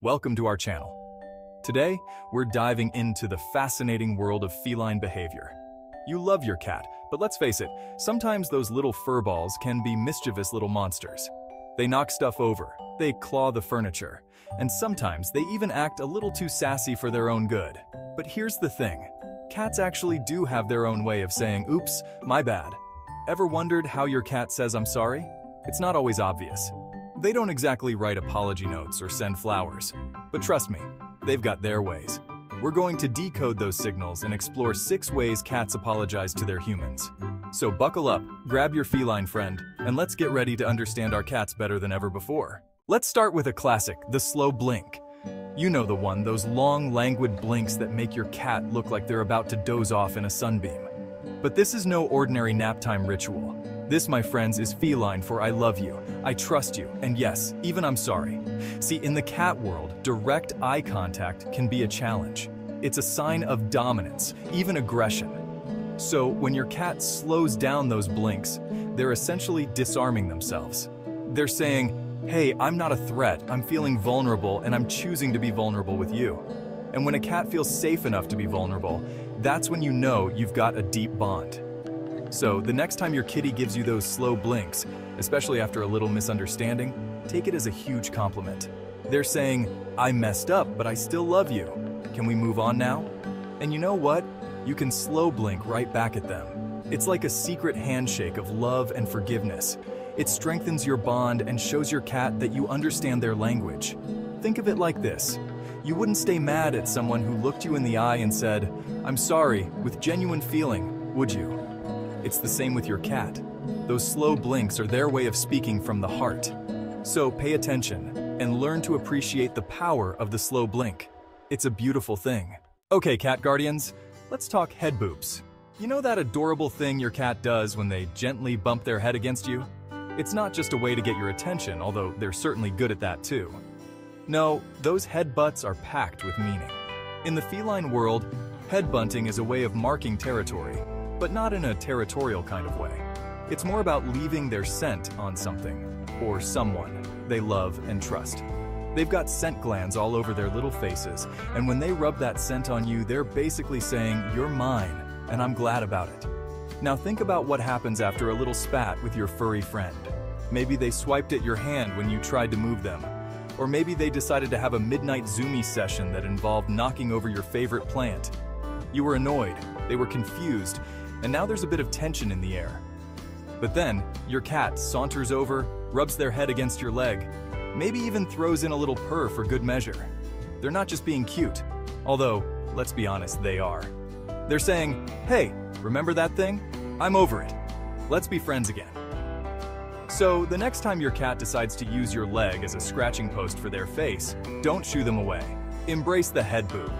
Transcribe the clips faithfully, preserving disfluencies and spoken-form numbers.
Welcome to our channel. Today, we're diving into the fascinating world of feline behavior. You love your cat, but let's face it, sometimes those little furballs can be mischievous little monsters. They knock stuff over, they claw the furniture, and sometimes they even act a little too sassy for their own good. But here's the thing, cats actually do have their own way of saying, "Oops, my bad." Ever wondered how your cat says "I'm sorry"? It's not always obvious. They don't exactly write apology notes or send flowers, but trust me, they've got their ways. We're going to decode those signals and explore six ways cats apologize to their humans. So buckle up, grab your feline friend, and let's get ready to understand our cats better than ever before. Let's start with a classic, the slow blink. You know the one, those long, languid blinks that make your cat look like they're about to doze off in a sunbeam. But this is no ordinary naptime ritual. This, my friends, is feline for "I love you, I trust you, and yes, even I'm sorry." See, in the cat world, direct eye contact can be a challenge. It's a sign of dominance, even aggression. So when your cat slows down those blinks, they're essentially disarming themselves. They're saying, "Hey, I'm not a threat, I'm feeling vulnerable, and I'm choosing to be vulnerable with you." And when a cat feels safe enough to be vulnerable, that's when you know you've got a deep bond. So the next time your kitty gives you those slow blinks, especially after a little misunderstanding, take it as a huge compliment. They're saying, "I messed up, but I still love you. Can we move on now?" And you know what? You can slow blink right back at them. It's like a secret handshake of love and forgiveness. It strengthens your bond and shows your cat that you understand their language. Think of it like this. You wouldn't stay mad at someone who looked you in the eye and said, "I'm sorry," with genuine feeling, would you? It's the same with your cat. Those slow blinks are their way of speaking from the heart. So pay attention and learn to appreciate the power of the slow blink. It's a beautiful thing. Okay, cat guardians, let's talk head boops. You know that adorable thing your cat does when they gently bump their head against you? It's not just a way to get your attention, although they're certainly good at that too. No, those headbutts are packed with meaning. In the feline world, headbutting is a way of marking territory, but not in a territorial kind of way. It's more about leaving their scent on something or someone they love and trust. They've got scent glands all over their little faces, and when they rub that scent on you, they're basically saying, "You're mine, and I'm glad about it." Now think about what happens after a little spat with your furry friend. Maybe they swiped at your hand when you tried to move them, or maybe they decided to have a midnight zoomy session that involved knocking over your favorite plant. You were annoyed, they were confused, and now there's a bit of tension in the air. But then, your cat saunters over, rubs their head against your leg, maybe even throws in a little purr for good measure. They're not just being cute, although, let's be honest, they are. They're saying, "Hey, remember that thing? I'm over it. Let's be friends again." So the next time your cat decides to use your leg as a scratching post for their face, don't shoo them away. Embrace the head boob.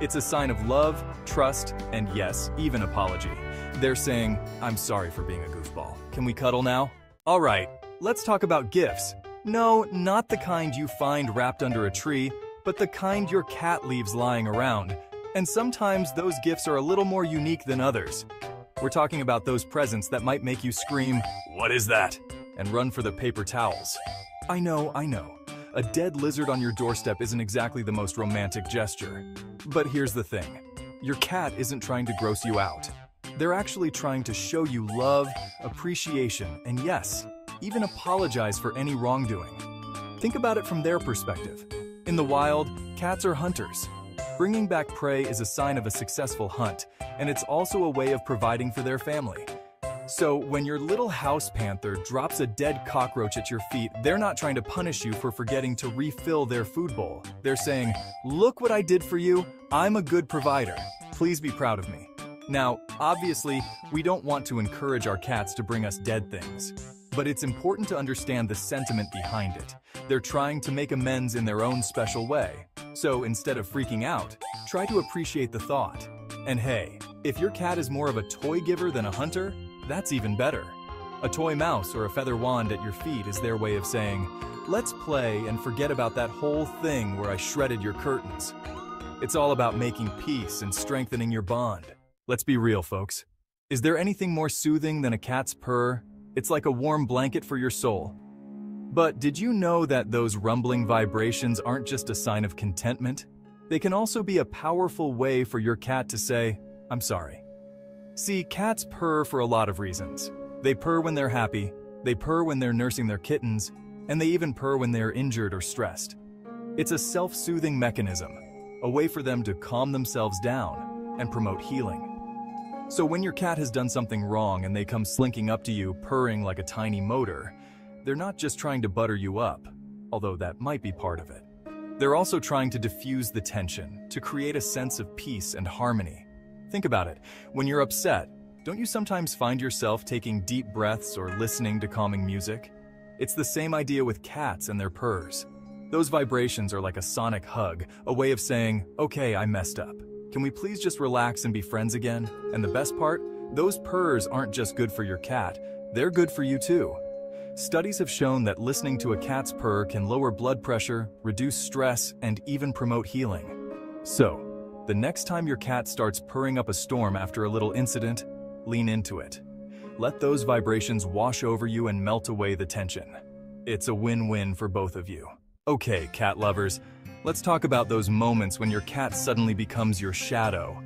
It's a sign of love, trust, and yes, even apology. They're saying, "I'm sorry for being a goofball. Can we cuddle now?" All right, let's talk about gifts. No, not the kind you find wrapped under a tree, but the kind your cat leaves lying around. And sometimes those gifts are a little more unique than others. We're talking about those presents that might make you scream, "What is that?" and run for the paper towels. I know, I know. A dead lizard on your doorstep isn't exactly the most romantic gesture. But here's the thing. Your cat isn't trying to gross you out. They're actually trying to show you love, appreciation, and yes, even apologize for any wrongdoing. Think about it from their perspective. In the wild, cats are hunters. Bringing back prey is a sign of a successful hunt, and it's also a way of providing for their family. So when your little house panther drops a dead cockroach at your feet, they're not trying to punish you for forgetting to refill their food bowl. They're saying, "Look what I did for you. I'm a good provider. Please be proud of me." Now, obviously, we don't want to encourage our cats to bring us dead things, but it's important to understand the sentiment behind it. They're trying to make amends in their own special way. So instead of freaking out, try to appreciate the thought. And hey, if your cat is more of a toy giver than a hunter, that's even better. A toy mouse or a feather wand at your feet is their way of saying, "Let's play and forget about that whole thing where I shredded your curtains." It's all about making peace and strengthening your bond. Let's be real, folks. Is there anything more soothing than a cat's purr? It's like a warm blanket for your soul. But did you know that those rumbling vibrations aren't just a sign of contentment? They can also be a powerful way for your cat to say, "I'm sorry." See, cats purr for a lot of reasons. They purr when they're happy, they purr when they're nursing their kittens, and they even purr when they're injured or stressed. It's a self-soothing mechanism, a way for them to calm themselves down and promote healing. So when your cat has done something wrong and they come slinking up to you, purring like a tiny motor, they're not just trying to butter you up, although that might be part of it. They're also trying to diffuse the tension, to create a sense of peace and harmony. Think about it. When you're upset, don't you sometimes find yourself taking deep breaths or listening to calming music? It's the same idea with cats and their purrs. Those vibrations are like a sonic hug, a way of saying, "Okay, I messed up. Can we please just relax and be friends again?" And the best part? Those purrs aren't just good for your cat, they're good for you too. Studies have shown that listening to a cat's purr can lower blood pressure, reduce stress, and even promote healing. So, the next time your cat starts purring up a storm after a little incident, lean into it. Let those vibrations wash over you and melt away the tension. It's a win-win for both of you. Okay, cat lovers, let's talk about those moments when your cat suddenly becomes your shadow.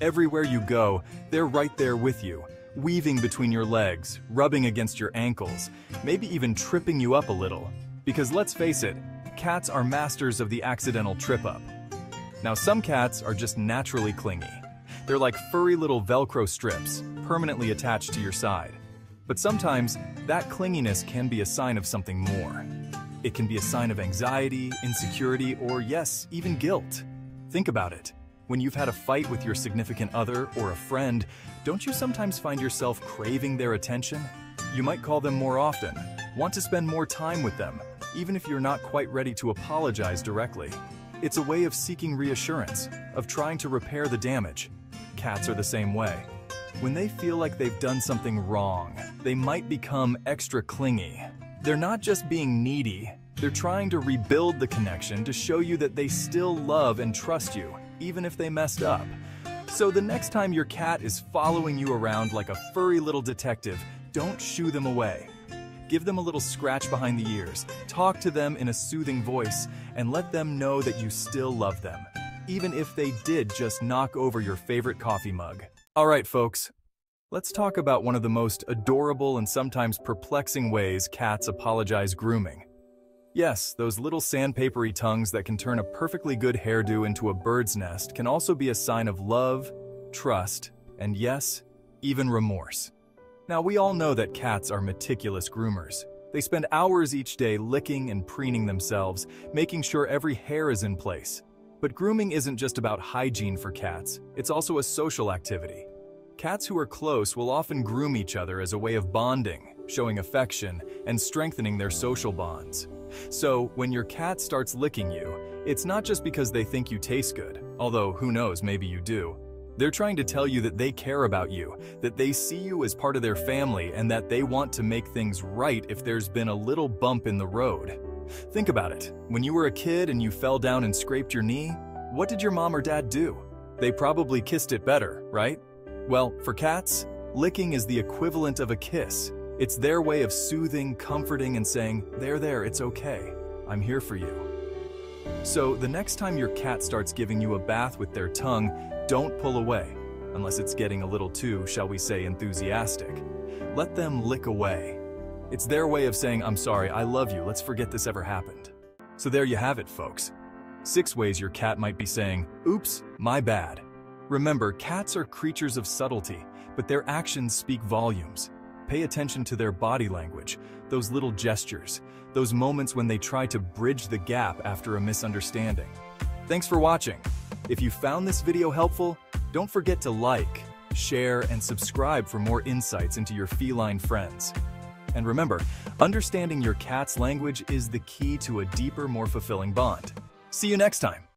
Everywhere you go, they're right there with you, weaving between your legs, rubbing against your ankles, maybe even tripping you up a little. Because let's face it, cats are masters of the accidental trip-up. Now, some cats are just naturally clingy. They're like furry little Velcro strips, permanently attached to your side. But sometimes, that clinginess can be a sign of something more. It can be a sign of anxiety, insecurity, or yes, even guilt. Think about it. When you've had a fight with your significant other or a friend, don't you sometimes find yourself craving their attention? You might call them more often, want to spend more time with them, even if you're not quite ready to apologize directly. It's a way of seeking reassurance, of trying to repair the damage. Cats are the same way. When they feel like they've done something wrong, they might become extra clingy. They're not just being needy, they're trying to rebuild the connection to show you that they still love and trust you, even if they messed up. So the next time your cat is following you around like a furry little detective, don't shoo them away. Give them a little scratch behind the ears, talk to them in a soothing voice, and let them know that you still love them, even if they did just knock over your favorite coffee mug. All right, folks. Let's talk about one of the most adorable and sometimes perplexing ways cats apologize: grooming. Yes, those little sandpapery tongues that can turn a perfectly good hairdo into a bird's nest can also be a sign of love, trust, and yes, even remorse. Now, we all know that cats are meticulous groomers. They spend hours each day licking and preening themselves, making sure every hair is in place. But grooming isn't just about hygiene for cats, it's also a social activity. Cats who are close will often groom each other as a way of bonding, showing affection, and strengthening their social bonds. So, when your cat starts licking you, it's not just because they think you taste good, although who knows, maybe you do. They're trying to tell you that they care about you, that they see you as part of their family, and that they want to make things right if there's been a little bump in the road. Think about it. When you were a kid and you fell down and scraped your knee, what did your mom or dad do? They probably kissed it better, right? Well, for cats, licking is the equivalent of a kiss. It's their way of soothing, comforting, and saying, "There, there, it's okay. I'm here for you." So, the next time your cat starts giving you a bath with their tongue, don't pull away, unless it's getting a little too, shall we say, enthusiastic. Let them lick away. It's their way of saying, "I'm sorry, I love you, let's forget this ever happened." So there you have it, folks. Six ways your cat might be saying, "Oops, my bad." Remember, cats are creatures of subtlety, but their actions speak volumes. Pay attention to their body language, those little gestures, those moments when they try to bridge the gap after a misunderstanding. Thanks for watching. If you found this video helpful, don't forget to like, share, and subscribe for more insights into your feline friends. And remember, understanding your cat's language is the key to a deeper, more fulfilling bond. See you next time.